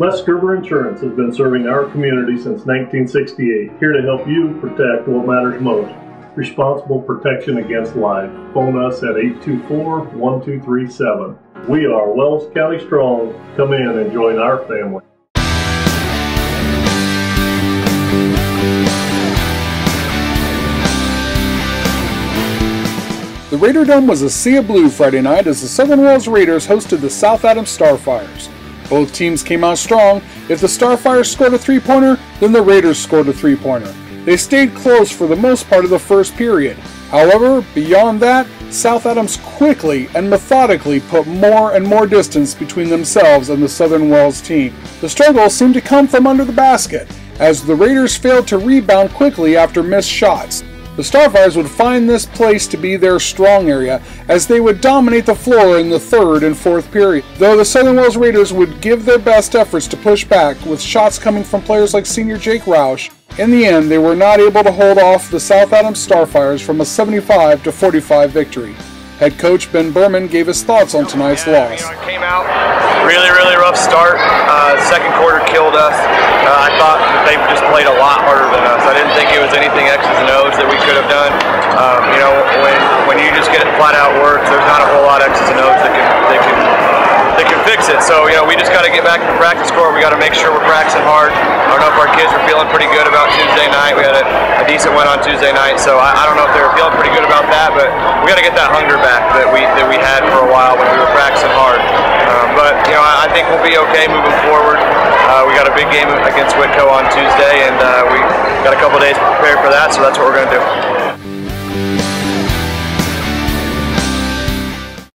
Les Kerber Insurance has been serving our community since 1968, here to help you protect what matters most. Responsible protection against life. Phone us at 824-1237. We are Wells County Strong. Come in and join our family. The Raider Dome was a sea of blue Friday night as the Southern Wells Raiders hosted the South Adams Starfires. Both teams came out strong. If the Starfires scored a three-pointer, then the Raiders scored a three-pointer. They stayed close for the most part of the first period. However, beyond that, South Adams quickly and methodically put more and more distance between themselves and the Southern Wells team. The struggle seemed to come from under the basket, as the Raiders failed to rebound quickly after missed shots. The Starfires would find this place to be their strong area, as they would dominate the floor in the third and fourth period, though the Southern Wells Raiders would give their best efforts to push back, with shots coming from players like senior Jake Roush. In the end, they were not able to hold off the South Adams Starfires from a 75-45 victory. Head coach Ben Burman gave his thoughts on tonight's loss. It came out really rough start. Second quarter killed us. I thought they just played a lot harder than us. I didn't think it was anything X's and O's that we could have done. You know, when you just get flat out words, there's not a whole lot of X's and O's that can fix it. So, you know, we just got to get back to the practice court. We got to make sure we're practicing hard. I don't know if our kids were feeling pretty good about Tuesday night. We had a decent win on Tuesday night, so I don't know if they were feeling pretty good about that. But we got to get that hunger back that we had for a while when we were practicing hard. But you know, I think we'll be okay moving forward. We got a big game against Whitco on Tuesday, and we got a couple days to prepare for that, so that's what we're going to do.